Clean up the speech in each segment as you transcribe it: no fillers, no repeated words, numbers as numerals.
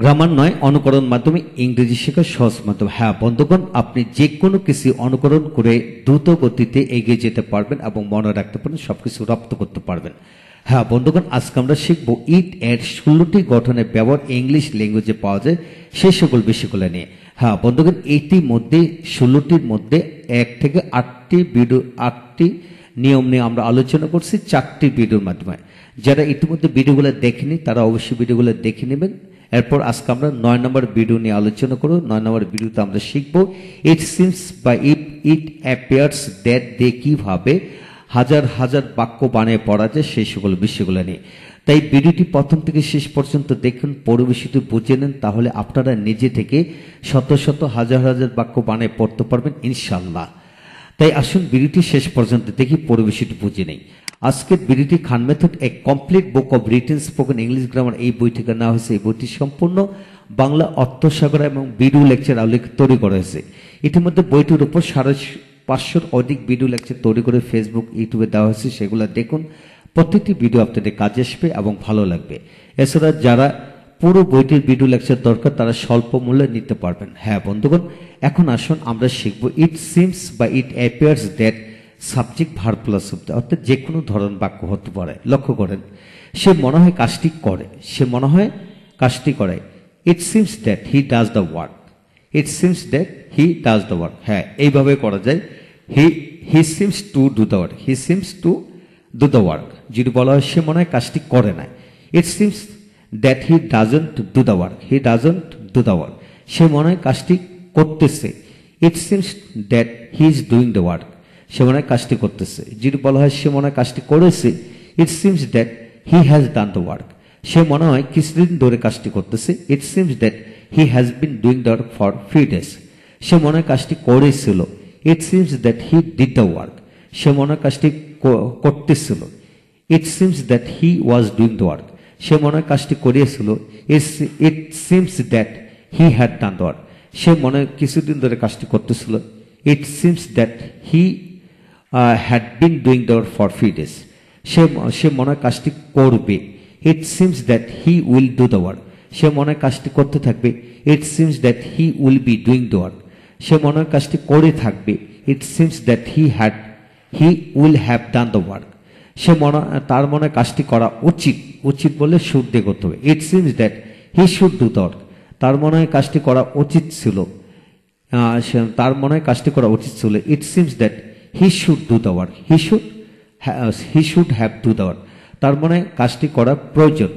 Grammar नय अनुकरण माध्यम इंग्रेजी शेखा सहज माध्यम। हाँ बंधुगण आपनी जे कोनो किसी अनुकरण करे द्रुत गतिते एगिए जेते पारबेन एबं मने राखते पारेन सबकिछु रप्त करते पारबेन। हाँ बंधुगण आजके आमरा शिखबो इट एर 16टी गठने व्यवहार इंग्लिश लैंग्वेजे पाওয়া যায় সেই সকল বিষয়গুলো নিয়ে। हाँ बंधुगण ইতিমধ্যে 16টির মধ্যে 1 থেকে 8টি ভিডিও 8টি নিয়ম নিয়ে আমরা আলোচনা করছি 4টি ভিডিওর মাধ্যমে। যারা ইতিমধ্যে ভিডিওগুলো দেখেনি তারা অবশ্যই ভিডিওগুলো দেখে নেবেন। এরপর আজকে আমরা 9 নম্বর ভিডিও নিয়ে আলোচনা করব। 9 নম্বর ভিডিওতে আমরা শিখব it seems by if it appears that they কিভাবে হাজার হাজার বাক্য বানিয়ে পড়া যায় সেই সকল বিষয়গুলো নিয়ে। তাই ভিডিওটি প্রথম থেকে শেষ পর্যন্ত দেখুন, পরিবেশিত বুঝে নেন, তাহলে আপনারা নিজে থেকে শত শত হাজার হাজার বাক্য বানিয়ে পড়তে পারবেন ইনশাআল্লাহ। তাই আসুন ভিডিওটি শেষ পর্যন্ত দেখি, পরিবেশিত বুঝে নেই। আজকের ভিডিওটি খান মেথড এক complete book of written spoken English grammar এই বই থেকে নেওয়া হয়েছে। এই বইটি সম্পূর্ণ বাংলা অর্থসাগর এবং ভিডিও লেকচার আলোক তৈরি করা হয়েছে। ইতিমধ্যে বইটির উপর 550 অধিক ভিডিও লেকচার তৈরি করে ফেসবুক ইউটিউবে দেওয়া হয়েছে, সেগুলো দেখুন। প্রত্যেকটি ভিডিও আপনাদের কাজে আসবে এবং ভালো লাগবে। এছাড়া যারা পুরো বইটির ভিডিও লেকচার দরকার তারা স্বল্প মূল্যে নিতে পারবেন। হ্যাঁ বন্ধুগণ এখন আসুন আমরা শিখব ইট সিমস বা it appears that subject verb plus শব্দ, অর্থাৎ যে কোনো ধরন বাক্য হতে পারে। লক্ষ্য করেন, সে মনে হয় কাজটি করে, সে মনে হয় কাজটি করে। It seems that he does the work, it seems that he does the work. হ্যাঁ এইভাবে করা যায়, he seems to do the work, he seems to do the work. যদি বলা হয় সে মনে হয় কাজটি করে না, it seems that he doesn't do the work, he doesn't do the work. সে মনে হয় কাজটি করতেছে, it seems that he is doing the work, সে মনে হয় কাজটি করতেছে। যদি বলা হয় সে মনে হয় কাজটি করেছে, it seems that he has done the work, সে মনে হয় কিছুদিন ধরে কাজটি করতেছে। It seems that he has been doing the work for few days, সে মনে হয় কাজটি করেছিল। It seems that he did the work, সে মনে হয় কাজটি করতেছিল। It seems that he was doing the work, সে মনে হয় কাজটি করিয়েছিল। It seems that he had done the work, সে মনে হয় কিছুদিন ধরে কাজটি করতেছিল। It seems that he had been doing the work for few days, সে মনে হয় কাজটি করবে। it seems that he will do the work, সে মনে হয় কাজটি করতে থাকবে। it seems that he will be doing the work, সে মনে হয় কাজটি করে থাকবে। it seems that he will have done the work, সে মনে তার মনে কাজটি করা উচিত। উচিত বলে should দিয়ে করতে হবে। it seems that he should do the work, তার মনে হয় কাজটি করা উচিত ছিল, তার মনে হয় কাজটি করা উচিত ছিল। it seems that he should do the work, he should have do the work, তার মানে কাজটি করা প্রয়োজন।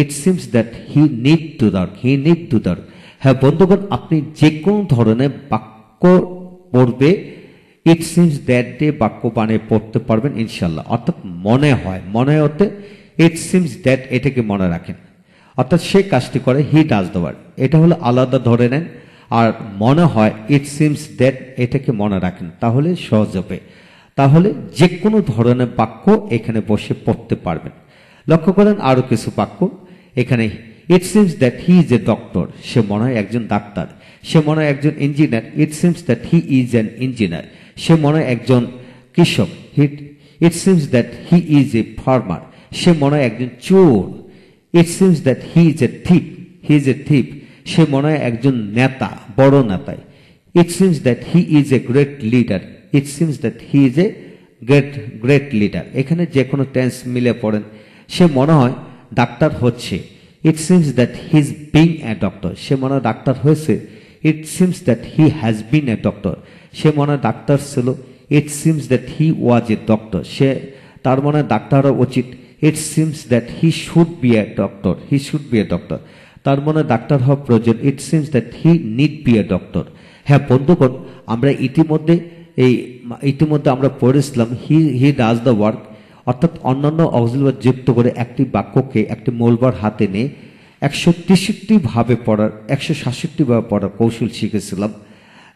it seems that he need to do the work, he need to do the work. হ্যাঁ বন্ধুগণ আপনি যে কোনো ধরনের বাক্য পড়বে it seems that দিয়ে বাক্য বানিয়ে পড়তে পারবেন ইনশাআল্লাহ। অর্থাৎ মনে হয়, মনে হতে it seems that এটাকে মনে রাখেন, অর্থাৎ সে কাজটি করে he does the work, এটা হলো আলাদা ধরে নেন। আর মনে হয় it seems that এটাকে মনে রাখেন, তাহলে সহজ হবে। তাহলে যে কোনো ধরনের বাক্য এখানে বসে পড়তে পারবেন। লক্ষ্য করেন আরও কিছু বাক্য এখানে। it seems that he is a doctor, সে মনে হয় একজন ডাক্তার। সে মনে হয় একজন engineer, it seems that he is an engineer, সে মনে হয় একজন কৃষক। it seems that he is a farmer, সে মনে হয় একজন চোর। it seems that he is a thief, he is a thief, সে মনে হয় একজন নেতা, বড় নেতায়। it seems that he is a great leader, it seems that he is a great leader, এখানে যে কোনো টেন্স মিলে পড়েন। সে মনে হয় ডাক্তার হচ্ছে, it seems that he is being a doctor, সে মনে হয় ডাক্তার হয়েছে। it seems that he has been a doctor, সে মনে হয় ডাক্তার ছিল। it seems that he was a doctor, সে তার মনে হয় ডাক্তার হওয়া উচিত। it seems that he should be a doctor, he should be a doctor, তার মনে ডাক্তার হওয়া প্রয়োজন। it seems that he need be a doctor. হ্যাঁ বন্ধুগণ আমরা ইতিমধ্যে আমরা পড়েছিলাম হি ডাজ দ্য ওয়ার্ক, অর্থাৎ অন্যান্য অক্সিলারি যুক্ত করে একটি বাক্যকে একটি মূলবার হাতে নিয়ে 167 ভাবে পড়ার কৌশল শিখেছিলাম।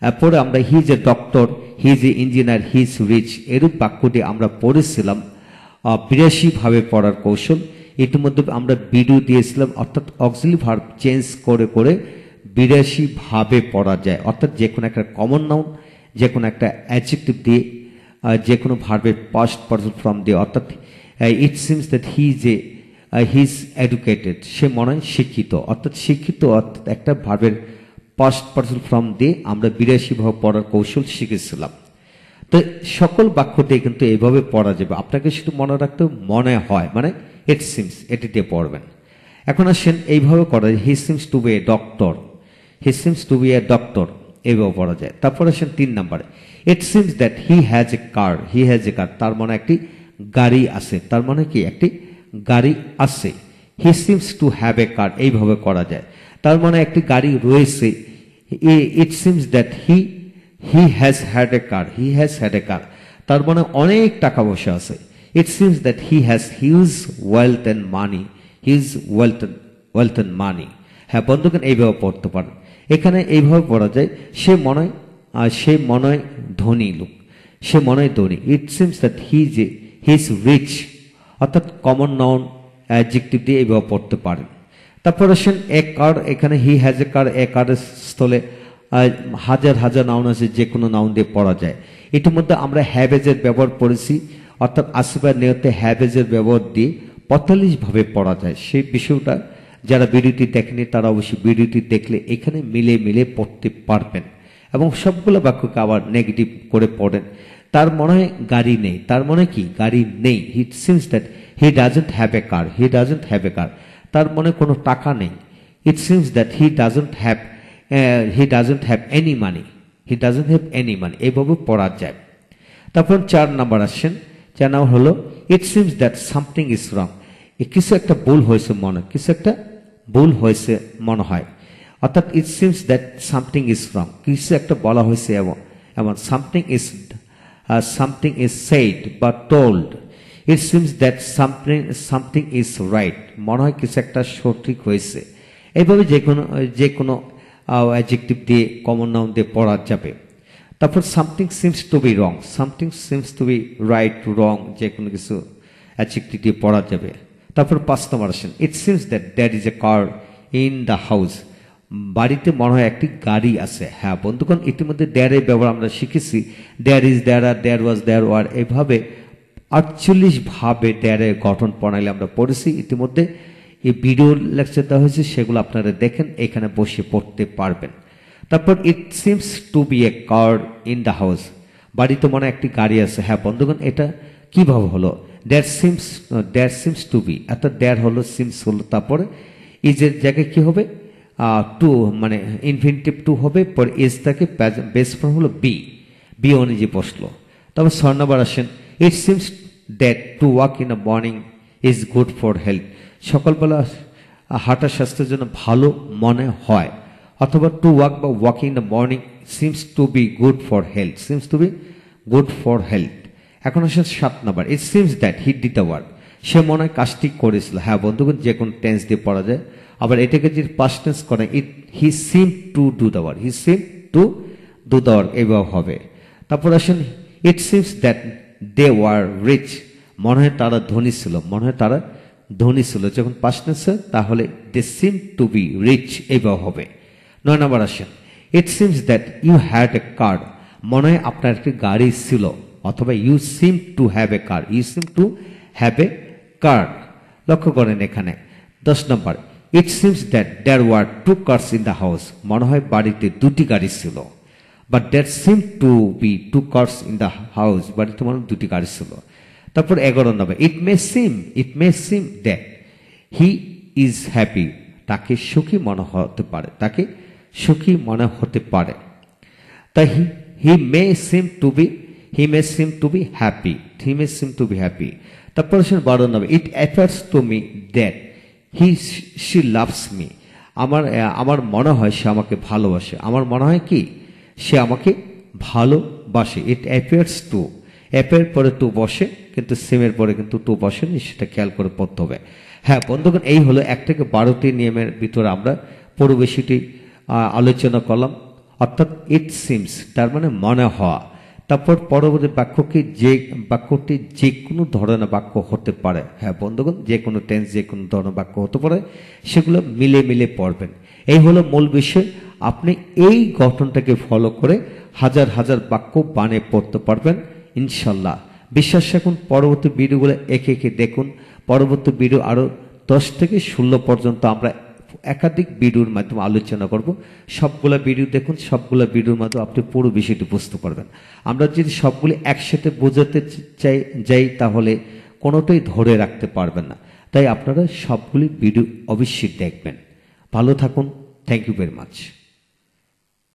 এরপরে আমরা he is a doctor, he is a engineer, he is rich, এরূপ বাক্যটি আমরা পড়েছিলাম 82 ভাবে পড়ার কৌশল। ইতিমধ্যে আমরা ভিডিও দিয়েছিলাম, অর্থাৎ অক্সিলারি ভার্ব চেঞ্জ করে করে 82 ভাবে পড়া যায়, অর্থাৎ যে কোনো একটা কমন নাউন, যে কোনো একটা অ্যাডজেক্টিভ দিয়ে, যে কোনো ভার্বের পাস্ট পার্সন ফর্ম দিয়ে। অর্থাৎ it seems that he is a he's educated, she মনে শিক্ষিত, অর্থাৎ শিক্ষিত অর্থাৎ একটা ভার্বের past participle form দিয়ে আমরা বিরাশি ভাব পড়ার কৌশল শিখেছিলাম। তো সকল বাক্যটি কিন্তু এইভাবে পড়া যাবে, আপনাকে শুধু মনে রাখতে মনে হয় মানে it seems এটি দিয়ে পড়বেন। এখন আসেন এইভাবে করা যায়, he seems to be a doctor, he seems to be a doctor, এইভাবে পড়া যায়। তারপর আসেন 3 নম্বরে, it seems that he has a car, he has a car, তার মনে একটি গাড়ি আছে, তার মানে কি একটি গাড়ি আছে। he seems to have a car, এইভাবে করা যায়, তার মানে একটি গাড়ি রয়েছে। it seems that he has had a car, he has had a car, তার মানে অনেক টাকা পয়সা আছে। it seems that he has huge wealth and money, his wealth and money, হ্যাঁ বন্ধুগণ এইভাবে পড়তে পারেন। এখানে এইভাবে পড়া যায়, সে মনে ধনী লোক, সে মনে ধনী। it seems that he is rich, অর্থাৎ কমন নাউন অ্যাডজেক্টিভ দিয়ে এইভাবে পড়তে পারেন। তারপর আসেন এক কার, এখানে he has a car, এক কারের স্থলে হাজার হাজার নাউন আছে, যে কোনো নাউন দিয়ে পড়া যায়। ইতিমধ্যে আমরা হ্যাভেজের ব্যবহার করেছি, অর্থাৎ আসিবার নিয়তে হ্যাভেজের ব্যবহার দিয়ে 45 ভাবে পড়া যায়। সেই বিষয়টা যারা ভিডিওটি দেখেনি তারা অবশ্যই ভিডিওটি দেখলে এখানে মিলে মিলে পড়তে পারবেন। এবং সবগুলো বাক্যকে আবার নেগেটিভ করে পড়েন। তার মনে হয় গাড়ি নেই, তার মনে কি গাড়ি নেই। It seems that he doesn't have a car, he doesn't have a car, তার মনে কোনো টাকা নেই। It seems that he doesn't have any money, he doesn't have any money, এইভাবে পড়া যায়। তারপর 4 নম্বর আসছেন, 4 নম্বর হলো it seems that something is wrong, কিছু একটা ভুল হয়েছে মনে, কিছু একটা ভুল হয়েছে মনে হয়, অর্থাৎ it seems that something is wrong, কিছু একটা বলা হয়েছে এমন। something is said but told, it seems that something is right, মনে হয় কিছু একটা সঠিক হয়েছে। এইভাবে যে কোনো অ্যাডজেক্টিভ দিয়ে কমন নাউন দিয়ে পড়া যাবে। তারপর something seems to be wrong, something seems to be right to wrong, যে কোনো কিছু অ্যাডজেক্টিভ দিয়ে পড়া যাবে। তারপর 5 নম্বর আসেন, it seems that there is a car in the house, বাড়িতে মনে হয় একটি গাড়ি আছে। হ্যাঁ বন্ধুগণ ইতিমধ্যে দেয়ার এর ব্যবহার আমরা শিখেছি, there is, there R, there was, there were, এইভাবে 48 ভাবে দেয়ারের গঠন প্রণালী আমরা পড়েছি। ইতিমধ্যে এই ভিডিও লেকচার দেওয়া হয়েছে, সেগুলো আপনারা দেখেন, এখানে বসে পড়তে পারবেন। তারপর it seems to be a car in the house, বাড়িতে মনে একটি গাড়ি আছে। হ্যাঁ বন্ধুগণ এটা কীভাবে হলো, দেয়ার সিমস টু বি, অর্থাৎ দেয়ার হলো সিমস হলো, তারপরে ইজের জায়গায় কী হবে টু, মানে ইনফিনিটিভ টু হবে, পর এজ থাকে বেস্ট ফর্ম হলো বি অনুযায়ী বসলো। তারপর 6 নম্বর আসেন, it seems that to walk in a morning is good for health, সকালবেলা হাঁটা স্বাস্থ্যের জন্য ভালো মনে হয়, অথবা টু ওয়াক বা walking in the morning seems to be good for health, seems to be good for health. এখন আসেন 7 নম্বর, it seems that he did the work, সে মনে হয় কাজটি করেছিল। হ্যাঁ বন্ধুগণ যে কোনো টেন্স দিয়ে পড়া যায়। আবার এটাকে যদি পাস্ট টেন্স করেন, he seem to do the work, he seem to do the work, এইভাবে হবে। তারপর আসেন it seems that they were rich, মনে হয় তারা ধনী ছিল, মনে হয় তারা ধনী ছিল, যখন পাস্ট টেন্স তাহলে they seem to be rich, এইভাবে হবে। 9 নম্বর আসেন, it seems that you had a car, মনে হয় আপনার একটি গাড়ি ছিল, অথবা you seem to have a car, you seem to have a car, লক্ষ্য করেন এখানে। 10 নম্বর, it seems that there were 2 cars in the house, মনে হয় বাড়িতে 2টি গাড়ি ছিল, but there seemed to be 2 cars in the house, বাড়িতে মনে হয় 2টি গাড়ি ছিল। তারপর 11 নম্বর, it may seem that he is happy, তাকে সুখী মনে হতে পারে, তাই he may seem to be happy। তারপর 12 নম্বর, it appears to me that she loves me, আমার মনে হয় সে আমাকে ভালোবাসে, আমার মনে হয় কি সে আমাকে ভালোবাসে। it appears to, appear পরে টু বসে, কিন্তু সিমের পরে কিন্তু টু বসে নি, সেটা খেয়াল করে পড়তে হবে। হ্যাঁ বন্ধুগণ এই হলো 1 থেকে 12টি নিয়মের ভিতরে আমরা পুরো বিষয়টি আলোচনা করলাম, অর্থাৎ it seems তার মানে মনে হওয়া। তারপর পরবর্তী বাক্যটি যে কোনো ধরনের বাক্য হতে পারে। হ্যাঁ বন্ধুগণ যে কোনো টেন্স যে কোনো ধরনের বাক্য হতে পারে, সেগুলো মিলে মিলে পড়বেন। এই হলো মূল বিষয়, আপনি এই গঠনটাকে ফলো করে হাজার হাজার বাক্য বানিয়ে পড়তে পারবেন ইনশাল্লাহ। বিশ্বাস রাখুন পরবর্তী ভিডিওগুলো একে একে দেখুন, পরবর্তী ভিডিও আরও दस थेके षोलो पर्यन्त आमरा एकाधिक भिडियोर माध्यमे आलोचना करब। सबगुला भिडियो देखुन, सबगुला भिडियोर माध्यमे आपनि पुरो विषयटी बुझते पारबेन। आमरा जोदि सबगुली एकसाथे बोझाते चाই যাই তাহলে কোনোটাই ধরে রাখতে পারবেন না। তাই আপনারা সবগুলি ভিডিও অবশ্যই দেখবেন। ভালো থাকুন। Thank you very much.